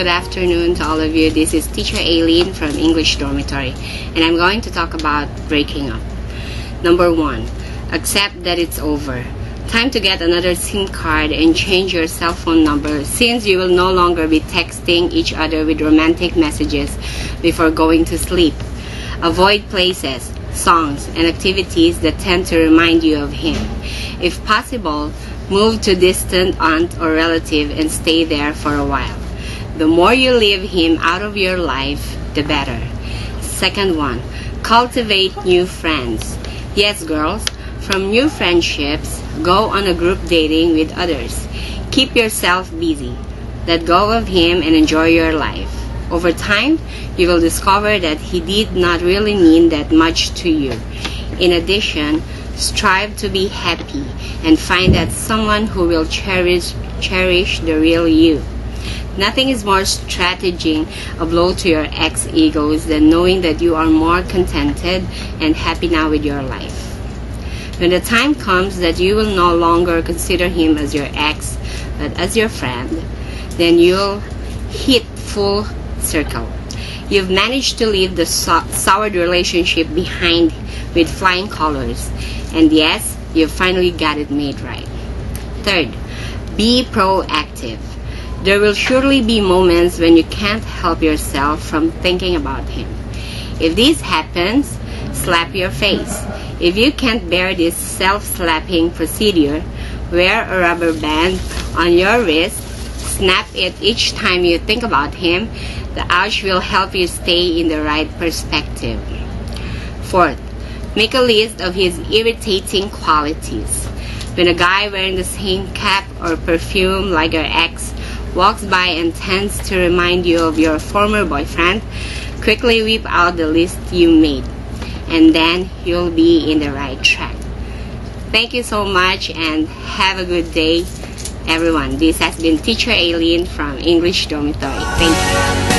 good afternoon to all of you. This is Teacher Aileen from English Dormitory, and I'm going to talk about breaking up. Number one, accept that it's over. Time to get another SIM card and change your cell phone number, since you will no longer be texting each other with romantic messages before going to sleep. Avoid places, songs, and activities that tend to remind you of him. If possible, move to a distant aunt or relative and stay there for a while. The more you leave him out of your life, the better. Second one, cultivate new friends. Yes, girls, from new friendships, go on a group dating with others. Keep yourself busy. Let go of him and enjoy your life. Over time, you will discover that he did not really mean that much to you. In addition, strive to be happy and find that someone who will cherish the real you. Nothing is more strategic a blow to your ex-egos than knowing that you are more contented and happy now with your life. When the time comes that you will no longer consider him as your ex, but as your friend, then you'll hit full circle. You've managed to leave the soured relationship behind with flying colors, and yes, you've finally got it made right. Third, be proactive. There will surely be moments when you can't help yourself from thinking about him. If this happens, slap your face. If you can't bear this self-slapping procedure, wear a rubber band on your wrist. Snap it each time you think about him. The ouch will help you stay in the right perspective. Fourth, make a list of his irritating qualities. When a guy wearing the same cap or perfume like your ex walks by and tends to remind you of your former boyfriend, quickly whip out the list you made, and then you'll be in the right track. Thank you so much and have a good day, everyone. This has been Teacher Aileen from English Dormitory. Thank you.